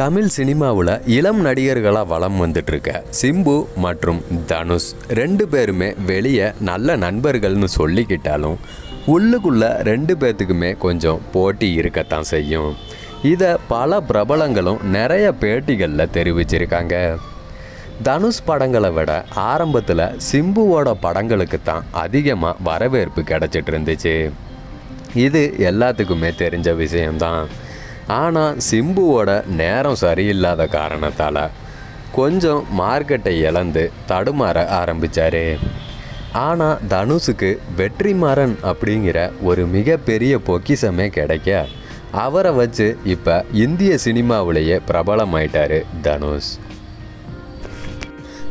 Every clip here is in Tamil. தமிழ் சினிமாவுல இளம் நடிகர்களா வலம் வந்துட்டு இருக்க சிம்பு மற்றும் தனுஷ் ரெண்டு பேருமே வெளிய நல்ல நண்பர்கள்னு சொல்லிக்கிட்டாலும் உள்ளுக்குள்ள ரெண்டு பேத்துக்குமே கொஞ்சம் போட்டி இருக்கத்தான் செய்யும். இதை பல பிரபலங்களும் நிறைய பேட்டிகளில் தெரிவிச்சிருக்காங்க. தனுஷ் படங்களை விட ஆரம்பத்தில் சிம்புவோட படங்களுக்கு தான் அதிகமாக வரவேற்பு கிடச்சிட்டு இருந்துச்சு. இது எல்லாத்துக்குமே தெரிஞ்ச விஷயம்தான். ஆனால் சிம்புவோட நேரம் சரியில்லாத காரணத்தால் கொஞ்சம் மார்க்கெட்டை இழந்து தடுமாற ஆரம்பித்தார். ஆனால் தனுஷுக்கு வெற்றிமாறன் அப்படிங்கிற ஒரு மிகப்பெரிய பொக்கிஷமே கிடைக்க அவரை வச்சு இப்போ இந்திய சினிமாவிலேயே பிரபலமாயிட்டார் தனுஷ்.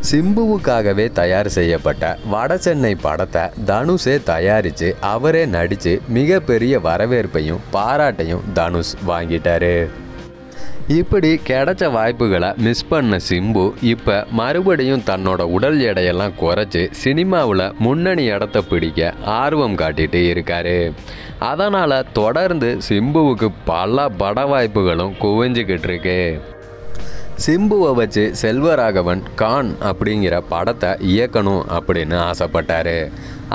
சிம்புவுக்காகவே தயார் செய்யப்பட்ட வட சென்னை படத்தை தனுஷே தயாரித்து அவரே நடித்து மிகப்பெரிய வரவேற்பையும் பாராட்டையும் தனுஷ் வாங்கிட்டாரு. இப்படி கிடைச்ச வாய்ப்புகளை மிஸ் பண்ண சிம்பு இப்போ மறுபடியும் தன்னோட உடல் எடையெல்லாம் குறைச்சி சினிமாவில் முன்னணி இடத்த பிடிக்க ஆர்வம் காட்டிகிட்டு இருக்காரு. அதனால் தொடர்ந்து சிம்புவுக்கு பல பட வாய்ப்புகளும் குவிஞ்சிக்கிட்டு இருக்கு. சிம்புவை வச்சு செல்வராகவன் கான் அப்படிங்கிற படத்தை இயக்கணும் அப்படின்னு ஆசைப்பட்டார்.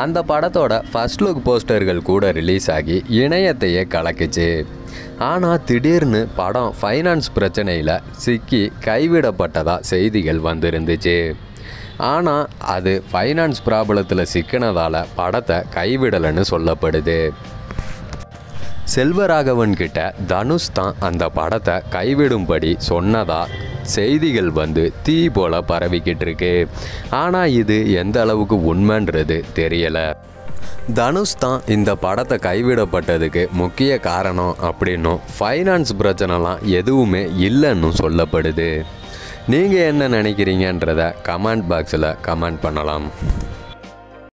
அந்த படத்தோட ஃபர்ஸ்ட் லுக் போஸ்டர்கள் கூட ரிலீஸ் ஆகி இணையத்தையே கலக்குச்சு. ஆனால் திடீர்னு படம் ஃபைனான்ஸ் பிரச்சனையில் சிக்கி கைவிடப்பட்டதாக செய்திகள் வந்திருந்துச்சு. ஆனால் அது ஃபைனான்ஸ் ப்ராப்ளத்தில் சிக்கினதால் படத்தை கைவிடலைன்னு சொல்லப்படுது. செல்வராகவன் கிட்ட தனுஷ் தான் அந்த படத்தை கைவிடும்படி சொன்னதா செய்திகள் வந்து தீ போல பரவிக்கிட்டு இருக்கு. ஆனால் இது எந்த அளவுக்கு உண்மைன்றது தெரியலை. தனுஷ் தான் இந்த படத்தை கைவிடப்பட்டதுக்கு முக்கிய காரணம் அப்படின்னும் ஃபைனான்ஸ் பிரச்சனைலாம் எதுவுமே இல்லைன்னு சொல்லப்படுது. நீங்கள் என்ன நினைக்கிறீங்கன்றத கமெண்ட் பாக்ஸில் கமெண்ட் பண்ணலாம்.